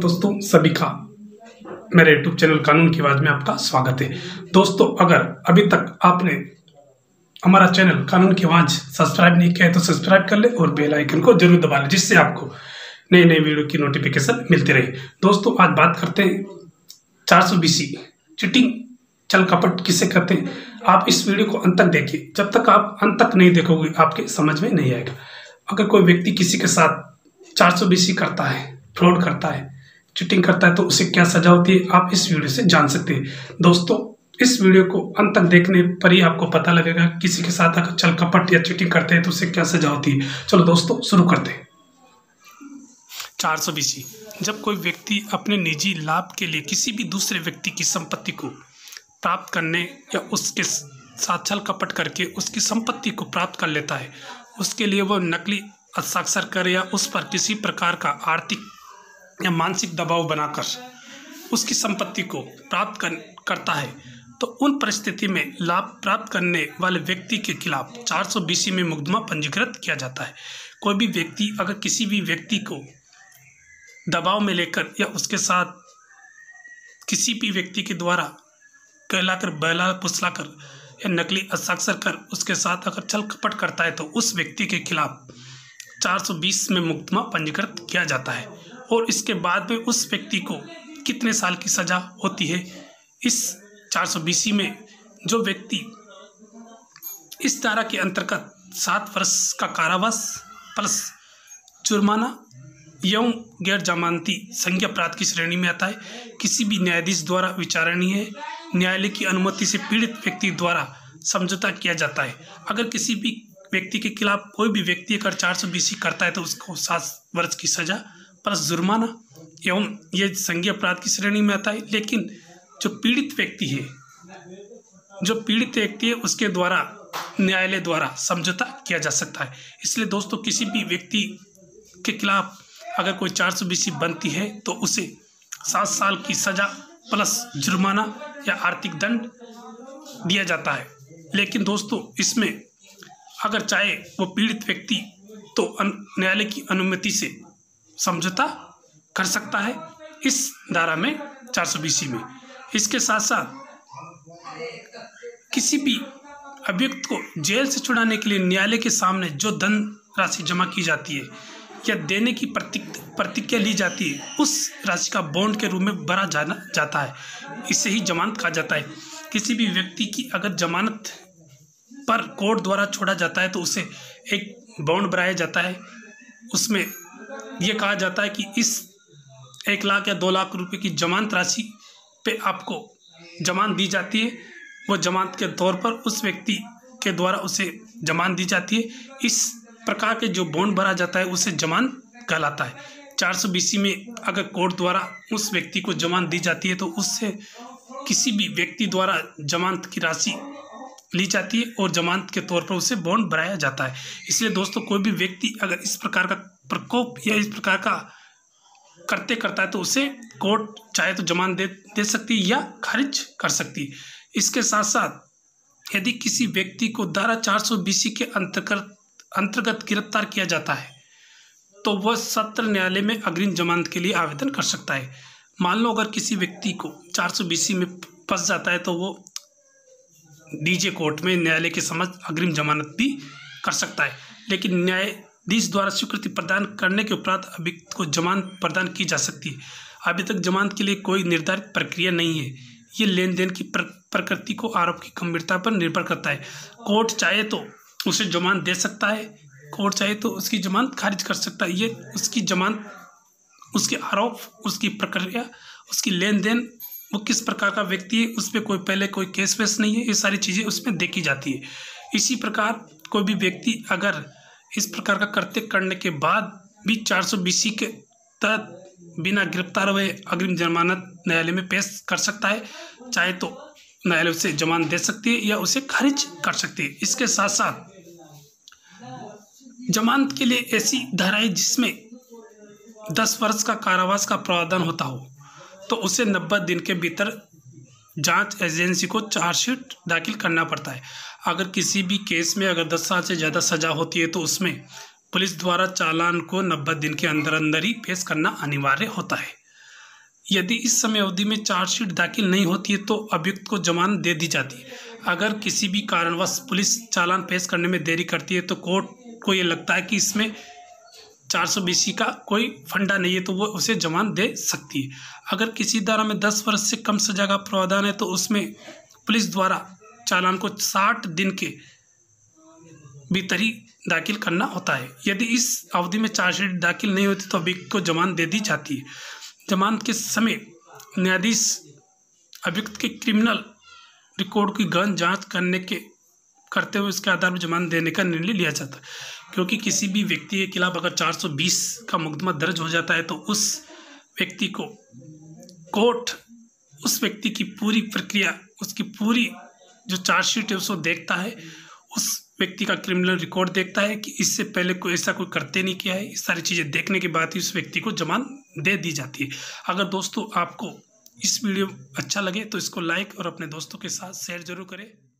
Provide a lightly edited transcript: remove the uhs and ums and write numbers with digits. दोस्तों सभी का मेरे YouTube चैनल कानून की आवाज़ में आपका स्वागत है। दोस्तों अगर अभी तक आपने हमारा चैनल कानून की आवाज़ सब्सक्राइब नहीं किया है तो सब्सक्राइब कर ले और बेल आइकन को जरूर दबा लें, जिससे आपको नई नई वीडियो की नोटिफिकेशन मिलती रहे। दोस्तों आज बात करते हैं 420C चिटिंग चल कपट किसे कहते हैं। आप इस वीडियो को अंत तक देखिए, जब तक आप अंत तक नहीं देखोगे आपके समझ में नहीं आएगा। अगर कोई व्यक्ति किसी के साथ 420C करता है, फ्रॉड करता है, चिटिंग करता है तो उसे क्या सजा होती है आप इस वीडियो से जान सकते हैं। दोस्तों इस वीडियो को अंत तक देखने पर ही आपको पता लगेगा किसी के साथ अगर छल कपट या चिटिंग करते हैं तो उसे क्या सजा होती है। चलो दोस्तों शुरू करते हैं। 420C जब कोई व्यक्ति अपने निजी लाभ के लिए किसी भी दूसरे व्यक्ति की संपत्ति को प्राप्त करने या उसके साथ छल कपट करके उसकी संपत्ति को प्राप्त कर लेता है, उसके लिए वह नकली हस्ताक्षर कर या उस पर किसी प्रकार का आर्थिक या मानसिक दबाव बनाकर उसकी संपत्ति को प्राप्त करता है तो उन परिस्थिति में लाभ प्राप्त करने वाले व्यक्ति के खिलाफ 420C में मुकदमा पंजीकृत किया जाता है। कोई भी व्यक्ति अगर किसी भी व्यक्ति को दबाव में लेकर या उसके साथ किसी भी व्यक्ति के द्वारा कहलाकर बहला फुसलाकर या नकली हस्ताक्षर कर उसके साथ अगर छल कपट करता है तो उस व्यक्ति के खिलाफ 420 में मुकदमा पंजीकृत किया जाता है और इसके बाद में उस व्यक्ति को कितने साल की सज़ा होती है। इस 420C में जो व्यक्ति इस धारा के अंतर्गत 7 वर्ष का कारावास प्लस जुर्माना एवं गैर जमानती संज्ञा अपराध की श्रेणी में आता है, किसी भी न्यायाधीश द्वारा विचारणीय न्यायालय की अनुमति से पीड़ित व्यक्ति द्वारा समझौता किया जाता है। अगर किसी भी व्यक्ति के खिलाफ कोई भी व्यक्ति अगर 420C करता है तो उसको 7 वर्ष की सज़ा प्लस जुर्माना एवं ये संज्ञा अपराध की श्रेणी में आता है। लेकिन जो पीड़ित व्यक्ति है उसके द्वारा न्यायालय द्वारा समझौता किया जा सकता है। इसलिए दोस्तों किसी भी व्यक्ति के खिलाफ अगर कोई 420C बनती है तो उसे 7 साल की सज़ा प्लस जुर्माना या आर्थिक दंड दिया जाता है। लेकिन दोस्तों इसमें अगर चाहे वो पीड़ित व्यक्ति तो न्यायालय की अनुमति से समझौता कर सकता है इस धारा में 420C में। इसके साथ साथ किसी भी अभियुक्त को जेल से छुड़ाने के लिए न्यायालय के सामने जो धन राशि जमा की जाती है या देने की प्रतिज्ञा ली जाती है उस राशि का बॉन्ड के रूप में भरा जाना जाता है, इसे ही जमानत कहा जाता है। किसी भी व्यक्ति की अगर जमानत पर कोर्ट द्वारा छोड़ा जाता है तो उसे एक बॉन्ड भराया जाता है, उसमें ये कहा जाता है कि इस 1 लाख या 2 लाख रुपए की जमानत राशि पे आपको जमानत दी जाती है। वो जमानत के तौर पर उस व्यक्ति के द्वारा उसे जमानत दी जाती है। इस प्रकार के जो बॉन्ड भरा जाता है उसे जमानत कहलाता है। 420C में अगर कोर्ट द्वारा उस व्यक्ति को जमानत दी जाती है तो उससे किसी भी व्यक्ति द्वारा जमानत की राशि ली जाती है और जमानत के तौर पर उसे बॉन्ड भराया जाता है। इसलिए दोस्तों कोई भी व्यक्ति अगर इस प्रकार का प्रकोप या इस प्रकार का करता है तो उसे कोर्ट चाहे तो जमानत दे सकती है या खारिज कर सकती है। इसके साथ साथ यदि किसी व्यक्ति को धारा 420C के अंतर्गत गिरफ्तार किया जाता है तो वह सत्र न्यायालय में अग्रिम जमानत के लिए आवेदन कर सकता है। मान लो अगर किसी व्यक्ति को 420C में फंस जाता है तो वो डीजे कोर्ट में न्यायालय के समक्ष अग्रिम जमानत भी कर सकता है। लेकिन न्यायाधीश द्वारा स्वीकृति प्रदान करने के उपरांत अभियुक्त को जमानत प्रदान की जा सकती है। अभी तक जमानत के लिए कोई निर्धारित प्रक्रिया नहीं है। ये लेन देन की प्रकृति को आरोप की गंभीरता पर निर्भर करता है। कोर्ट चाहे तो उसे जमानत दे सकता है, कोर्ट चाहे तो उसकी जमानत खारिज कर सकता है। ये उसकी जमानत, उसके आरोप, उसकी प्रक्रिया, उसकी लेन देन, वो किस प्रकार का व्यक्ति है, उस पर कोई पहले कोई केस वेस नहीं है, ये सारी चीज़ें उसमें देखी जाती है। इसी प्रकार कोई भी व्यक्ति अगर इस प्रकार का करने के बाद भी 420C के तहत बिना गिरफ्तार हुए अग्रिम जमानत न्यायालय में पेश कर सकता है, चाहे तो न्यायालय उसे जमानत दे सकती है या उसे खारिज कर सकती है। इसके साथ साथ जमानत के लिए ऐसी धाराएँ जिसमें 10 वर्ष का कारावास का प्रावधान होता हो तो उसे 90 दिन के भीतर जांच एजेंसी को चार्जशीट दाखिल करना पड़ता है। अगर किसी भी केस में अगर 10 साल से ज़्यादा सज़ा होती है तो उसमें पुलिस द्वारा चालान को 90 दिन के अंदर ही पेश करना अनिवार्य होता है। यदि इस समय अवधि में चार्जशीट दाखिल नहीं होती है तो अभियुक्त को जमानत दे दी जाती है। अगर किसी भी कारणवश पुलिस चालान पेश करने में देरी करती है तो कोर्ट को ये लगता है कि इसमें 420 का कोई फंडा नहीं है तो वो उसे जमानत दे सकती है। अगर किसी धारा में 10 वर्ष से कम सजा का प्रावधान है तो उसमें पुलिस द्वारा चालान को 60 दिन के भीतर ही दाखिल करना होता है। यदि इस अवधि में चार्जशीट दाखिल नहीं होती तो अभियुक्त को जमानत दे दी जाती है। जमानत के समय न्यायाधीश अभियुक्त के क्रिमिनल रिकॉर्ड की गहन जाँच करते हुए उसके आधार पर जमानत देने का निर्णय लिया जाता है, क्योंकि किसी भी व्यक्ति के खिलाफ अगर 420 का मुकदमा दर्ज हो जाता है तो उस व्यक्ति को कोर्ट उस व्यक्ति की पूरी प्रक्रिया, उसकी पूरी जो चार्जशीट है उसको देखता है, उस व्यक्ति का क्रिमिनल रिकॉर्ड देखता है कि इससे पहले कोई ऐसा कोई करते नहीं किया है। इस सारी चीज़ें देखने के बाद ही उस व्यक्ति को जमानत दे दी जाती है। अगर दोस्तों आपको इस वीडियो अच्छा लगे तो इसको लाइक और अपने दोस्तों के साथ शेयर जरूर करें।